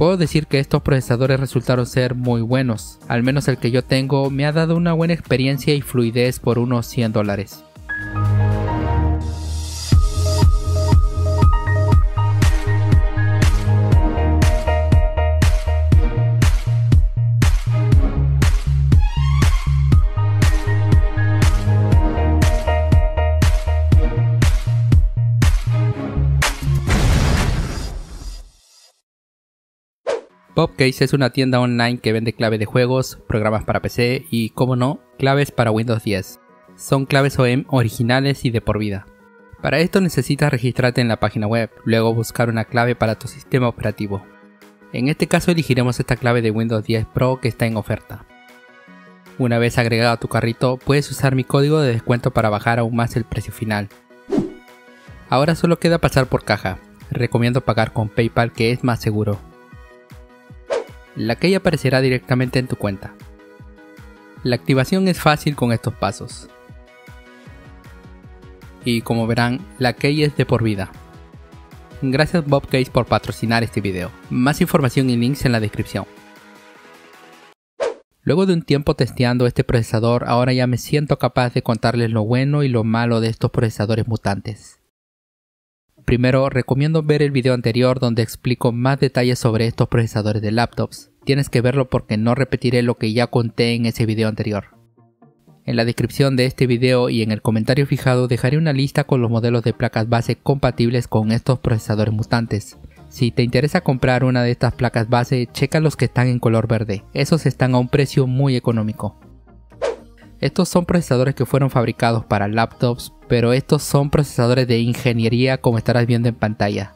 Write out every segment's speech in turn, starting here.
Puedo decir que estos procesadores resultaron ser muy buenos, al menos el que yo tengo me ha dado una buena experiencia y fluidez por unos $100. Bob Case es una tienda online que vende clave de juegos, programas para PC y, como no, claves para Windows 10. Son claves OEM originales y de por vida. Para esto necesitas registrarte en la página web, luego buscar una clave para tu sistema operativo. En este caso elegiremos esta clave de Windows 10 Pro que está en oferta. Una vez agregado a tu carrito, puedes usar mi código de descuento para bajar aún más el precio final. Ahora solo queda pasar por caja. Recomiendo pagar con PayPal, que es más seguro. La key aparecerá directamente en tu cuenta. La activación es fácil con estos pasos. Y como verán, la key es de por vida. Gracias Bob Case por patrocinar este video. Más información y links en la descripción. Luego de un tiempo testeando este procesador, ahora ya me siento capaz de contarles lo bueno y lo malo de estos procesadores mutantes. Primero, recomiendo ver el video anterior donde explico más detalles sobre estos procesadores de laptops. Tienes que verlo porque no repetiré lo que ya conté en ese video anterior. En la descripción de este video y en el comentario fijado dejaré una lista con los modelos de placas base compatibles con estos procesadores mutantes. Si te interesa comprar una de estas placas base, checa los que están en color verde. Esos están a un precio muy económico. Estos son procesadores que fueron fabricados para laptops, pero estos son procesadores de ingeniería, como estarás viendo en pantalla.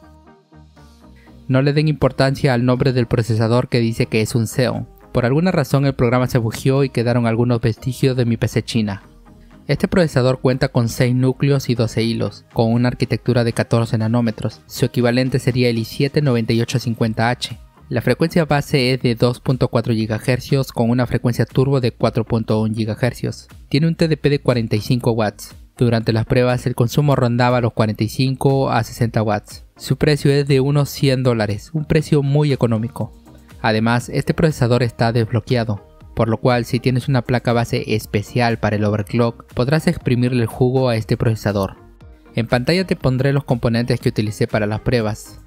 No le den importancia al nombre del procesador que dice que es un Xeon. Por alguna razón el programa se bugió y quedaron algunos vestigios de mi PC china. Este procesador cuenta con 6 núcleos y 12 hilos, con una arquitectura de 14 nanómetros. Su equivalente sería el i7-9850H. La frecuencia base es de 2.4 GHz con una frecuencia turbo de 4.1 GHz. Tiene un TDP de 45 watts. Durante las pruebas el consumo rondaba los 45 a 60 watts. Su precio es de unos $100, un precio muy económico. Además, este procesador está desbloqueado, por lo cual si tienes una placa base especial para el overclock, podrás exprimirle el jugo a este procesador. En pantalla te pondré los componentes que utilicé para las pruebas.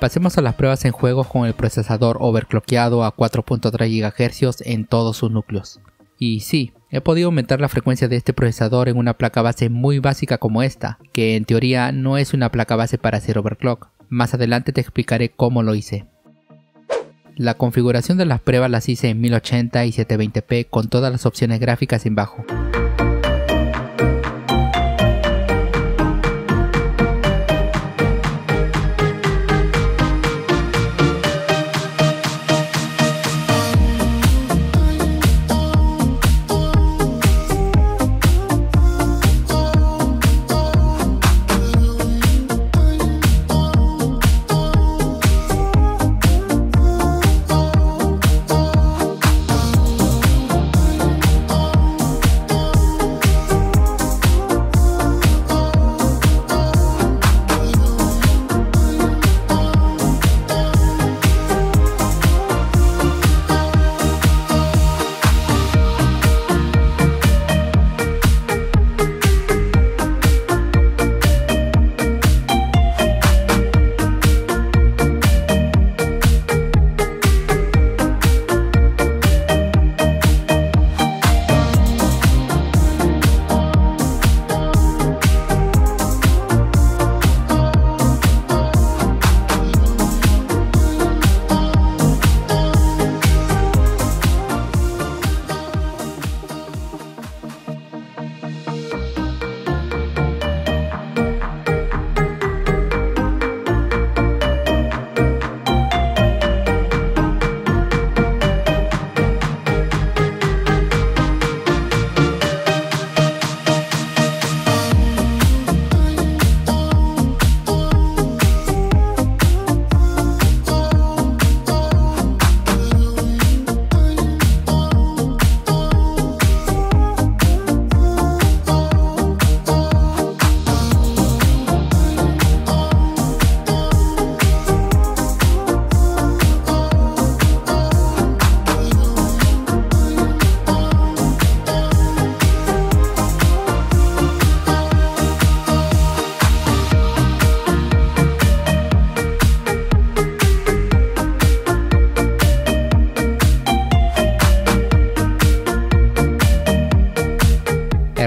Pasemos a las pruebas en juegos con el procesador overclockeado a 4.3 GHz en todos sus núcleos. Y sí, he podido aumentar la frecuencia de este procesador en una placa base muy básica como esta, que en teoría no es una placa base para hacer overclock. Más adelante te explicaré cómo lo hice. La configuración de las pruebas las hice en 1080 y 720p con todas las opciones gráficas en bajo.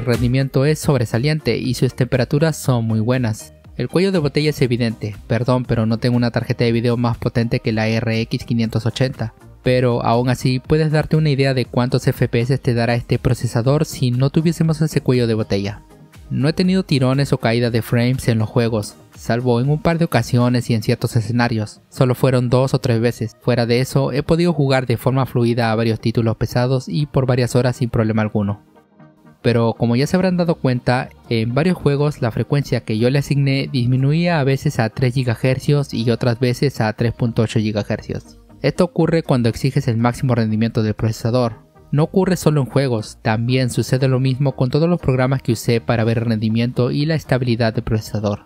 el rendimiento es sobresaliente y sus temperaturas son muy buenas. El cuello de botella es evidente, perdón pero no tengo una tarjeta de video más potente que la RX 580, pero aún así puedes darte una idea de cuántos FPS te dará este procesador si no tuviésemos ese cuello de botella. No he tenido tirones o caídas de frames en los juegos, salvo en un par de ocasiones y en ciertos escenarios, solo fueron 2 o 3 veces. Fuera de eso, he podido jugar de forma fluida a varios títulos pesados y por varias horas sin problema alguno. Pero como ya se habrán dado cuenta, en varios juegos la frecuencia que yo le asigné disminuía a veces a 3 GHz y otras veces a 3.8 GHz. Esto ocurre cuando exiges el máximo rendimiento del procesador. No ocurre solo en juegos, también sucede lo mismo con todos los programas que usé para ver el rendimiento y la estabilidad del procesador.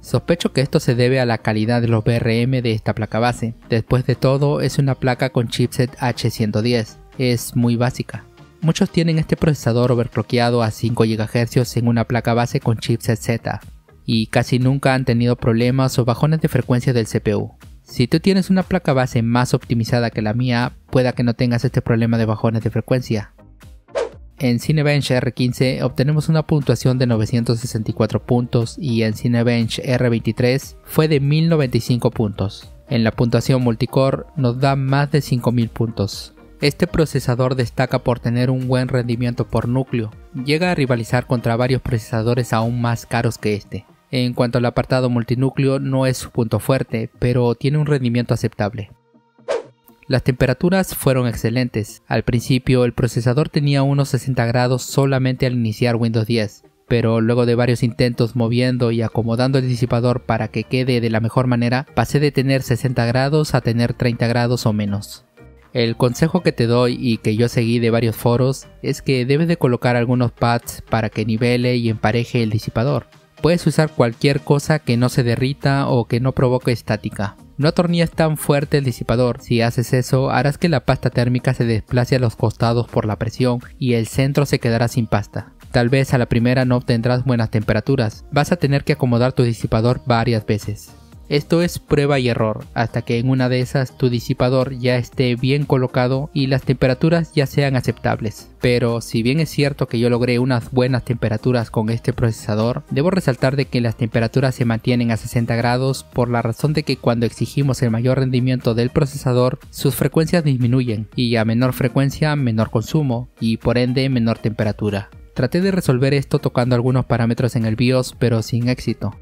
Sospecho que esto se debe a la calidad de los VRM de esta placa base. Después de todo, es una placa con chipset H110, es muy básica. Muchos tienen este procesador overclockeado a 5 GHz en una placa base con chipset Z, y casi nunca han tenido problemas o bajones de frecuencia del CPU. Si tú tienes una placa base más optimizada que la mía, pueda que no tengas este problema de bajones de frecuencia. En Cinebench R15 obtenemos una puntuación de 964 puntos y en Cinebench R23 fue de 1095 puntos. En la puntuación multicore nos da más de 5000 puntos. Este procesador destaca por tener un buen rendimiento por núcleo, llega a rivalizar contra varios procesadores aún más caros que este. En cuanto al apartado multinúcleo, no es su punto fuerte, pero tiene un rendimiento aceptable. Las temperaturas fueron excelentes. Al principio el procesador tenía unos 60 grados solamente al iniciar Windows 10, pero luego de varios intentos moviendo y acomodando el disipador para que quede de la mejor manera, pasé de tener 60 grados a tener 30 grados o menos. El consejo que te doy y que yo seguí de varios foros es que debes de colocar algunos pads para que nivele y empareje el disipador. Puedes usar cualquier cosa que no se derrita o que no provoque estática. No atornilles tan fuerte el disipador, si haces eso harás que la pasta térmica se desplace a los costados por la presión y el centro se quedará sin pasta. Tal vez a la primera no obtendrás buenas temperaturas, vas a tener que acomodar tu disipador varias veces. Esto es prueba y error, hasta que en una de esas tu disipador ya esté bien colocado y las temperaturas ya sean aceptables. Pero si bien es cierto que yo logré unas buenas temperaturas con este procesador, debo resaltar de que las temperaturas se mantienen a 60 grados por la razón de que cuando exigimos el mayor rendimiento del procesador, sus frecuencias disminuyen y a menor frecuencia menor consumo y por ende menor temperatura. Traté de resolver esto tocando algunos parámetros en el BIOS pero sin éxito.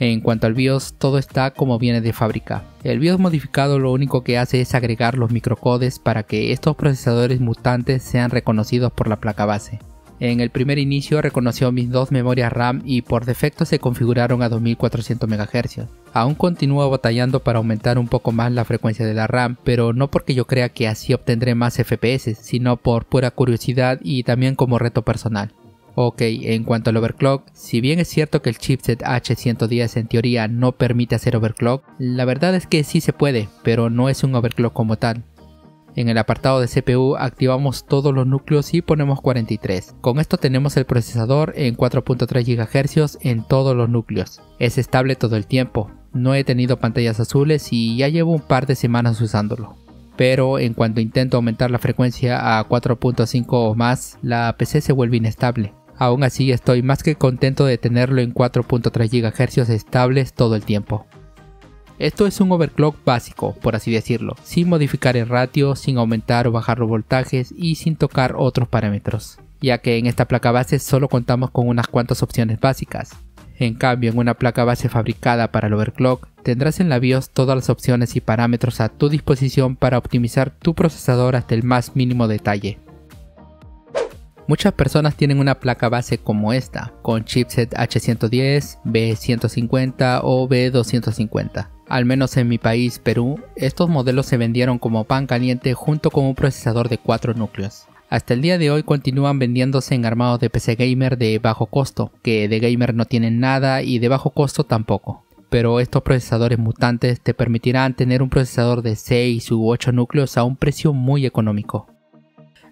En cuanto al BIOS, todo está como viene de fábrica. El BIOS modificado lo único que hace es agregar los microcodes para que estos procesadores mutantes sean reconocidos por la placa base. En el primer inicio reconoció mis 2 memorias RAM y por defecto se configuraron a 2400 MHz. Aún continúo batallando para aumentar un poco más la frecuencia de la RAM, pero no porque yo crea que así obtendré más FPS, sino por pura curiosidad y también como reto personal. Ok, en cuanto al overclock, si bien es cierto que el chipset H110 en teoría no permite hacer overclock, la verdad es que sí se puede, pero no es un overclock como tal. En el apartado de CPU activamos todos los núcleos y ponemos 43. Con esto tenemos el procesador en 4.3 GHz en todos los núcleos. Es estable todo el tiempo, no he tenido pantallas azules y ya llevo un par de semanas usándolo. Pero en cuanto intento aumentar la frecuencia a 4.5 o más, la PC se vuelve inestable. Aún así estoy más que contento de tenerlo en 4.3 GHz estables todo el tiempo. Esto es un overclock básico, por así decirlo, sin modificar el ratio, sin aumentar o bajar los voltajes y sin tocar otros parámetros, ya que en esta placa base solo contamos con unas cuantas opciones básicas. En cambio, en una placa base fabricada para el overclock, tendrás en la BIOS todas las opciones y parámetros a tu disposición para optimizar tu procesador hasta el más mínimo detalle. Muchas personas tienen una placa base como esta, con chipset H110, B150 o B250. Al menos en mi país, Perú, estos modelos se vendieron como pan caliente junto con un procesador de 4 núcleos. Hasta el día de hoy continúan vendiéndose en armados de PC gamer de bajo costo, que de gamer no tienen nada y de bajo costo tampoco. Pero estos procesadores mutantes te permitirán tener un procesador de 6 u 8 núcleos a un precio muy económico.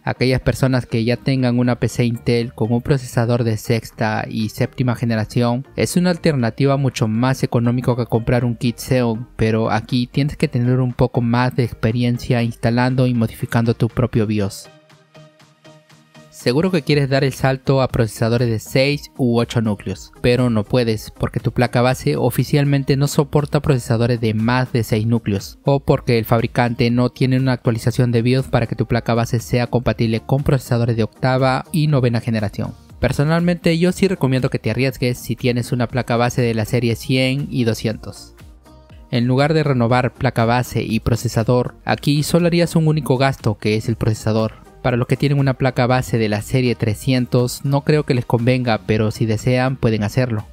Aquellas personas que ya tengan una PC Intel con un procesador de 6ª y 7ª generación es una alternativa mucho más económica que comprar un kit Xeon, pero aquí tienes que tener un poco más de experiencia instalando y modificando tu propio BIOS. Seguro que quieres dar el salto a procesadores de 6 u 8 núcleos, pero no puedes porque tu placa base oficialmente no soporta procesadores de más de 6 núcleos, o porque el fabricante no tiene una actualización de BIOS para que tu placa base sea compatible con procesadores de octava y novena generación. Personalmente yo sí recomiendo que te arriesgues si tienes una placa base de la serie 100 y 200. En lugar de renovar placa base y procesador, aquí solo harías un único gasto que es el procesador. Para los que tienen una placa base de la serie 300 no creo que les convenga, pero si desean pueden hacerlo.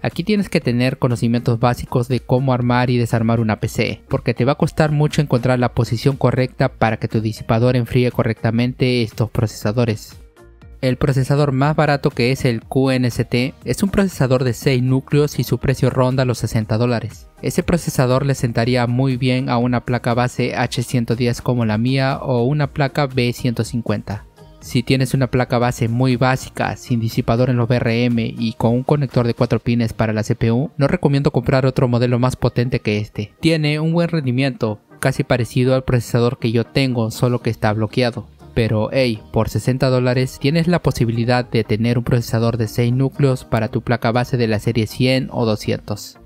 Aquí tienes que tener conocimientos básicos de cómo armar y desarmar una PC, porque te va a costar mucho encontrar la posición correcta para que tu disipador enfríe correctamente estos procesadores. El procesador más barato, que es el QNST, es un procesador de 6 núcleos y su precio ronda los $60. Ese procesador le sentaría muy bien a una placa base H110 como la mía o una placa B150. Si tienes una placa base muy básica, sin disipador en los VRM y con un conector de 4 pines para la CPU, no recomiendo comprar otro modelo más potente que este. Tiene un buen rendimiento, casi parecido al procesador que yo tengo, solo que está bloqueado. Pero hey, por $60 tienes la posibilidad de tener un procesador de 6 núcleos para tu placa base de la serie 100 o 200.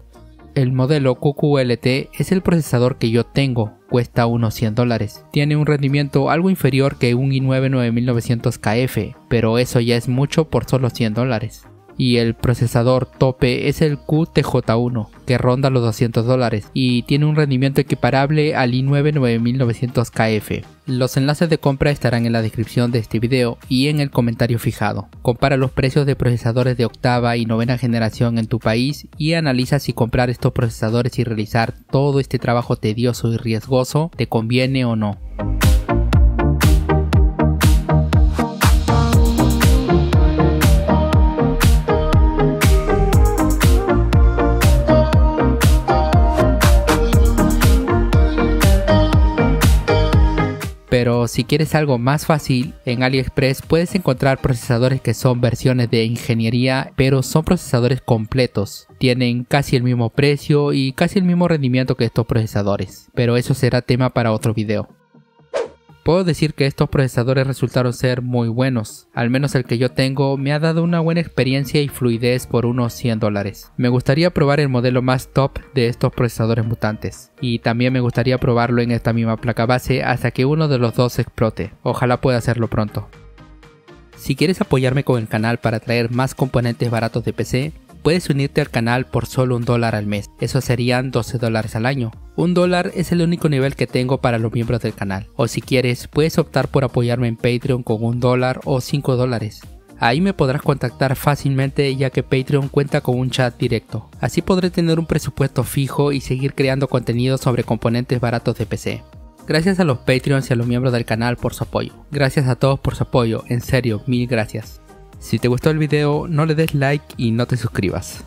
El modelo QQLT es el procesador que yo tengo, cuesta unos $100. Tiene un rendimiento algo inferior que un i9-9900KF, pero eso ya es mucho por solo $100. Y el procesador tope es el QTJ1, que ronda los $200 y tiene un rendimiento equiparable al i9-9900KF. Los enlaces de compra estarán en la descripción de este video y en el comentario fijado. Compara los precios de procesadores de octava y novena generación en tu país y analiza si comprar estos procesadores y realizar todo este trabajo tedioso y riesgoso te conviene o no. Pero si quieres algo más fácil, en AliExpress puedes encontrar procesadores que son versiones de ingeniería, pero son procesadores completos. Tienen casi el mismo precio y casi el mismo rendimiento que estos procesadores, pero eso será tema para otro video. Puedo decir que estos procesadores resultaron ser muy buenos, al menos el que yo tengo me ha dado una buena experiencia y fluidez por unos $100. Me gustaría probar el modelo más top de estos procesadores mutantes, y también me gustaría probarlo en esta misma placa base hasta que uno de los dos explote, ojalá pueda hacerlo pronto. Si quieres apoyarme con el canal para traer más componentes baratos de PC, puedes unirte al canal por solo $1 al mes, eso serían $12 al año. $1 es el único nivel que tengo para los miembros del canal, o si quieres puedes optar por apoyarme en Patreon con $1 o $5. Ahí me podrás contactar fácilmente ya que Patreon cuenta con un chat directo, así podré tener un presupuesto fijo y seguir creando contenido sobre componentes baratos de PC. Gracias a los Patreons y a los miembros del canal por su apoyo, gracias a todos por su apoyo, en serio, mil gracias. Si te gustó el video, no le des like y no te suscribas.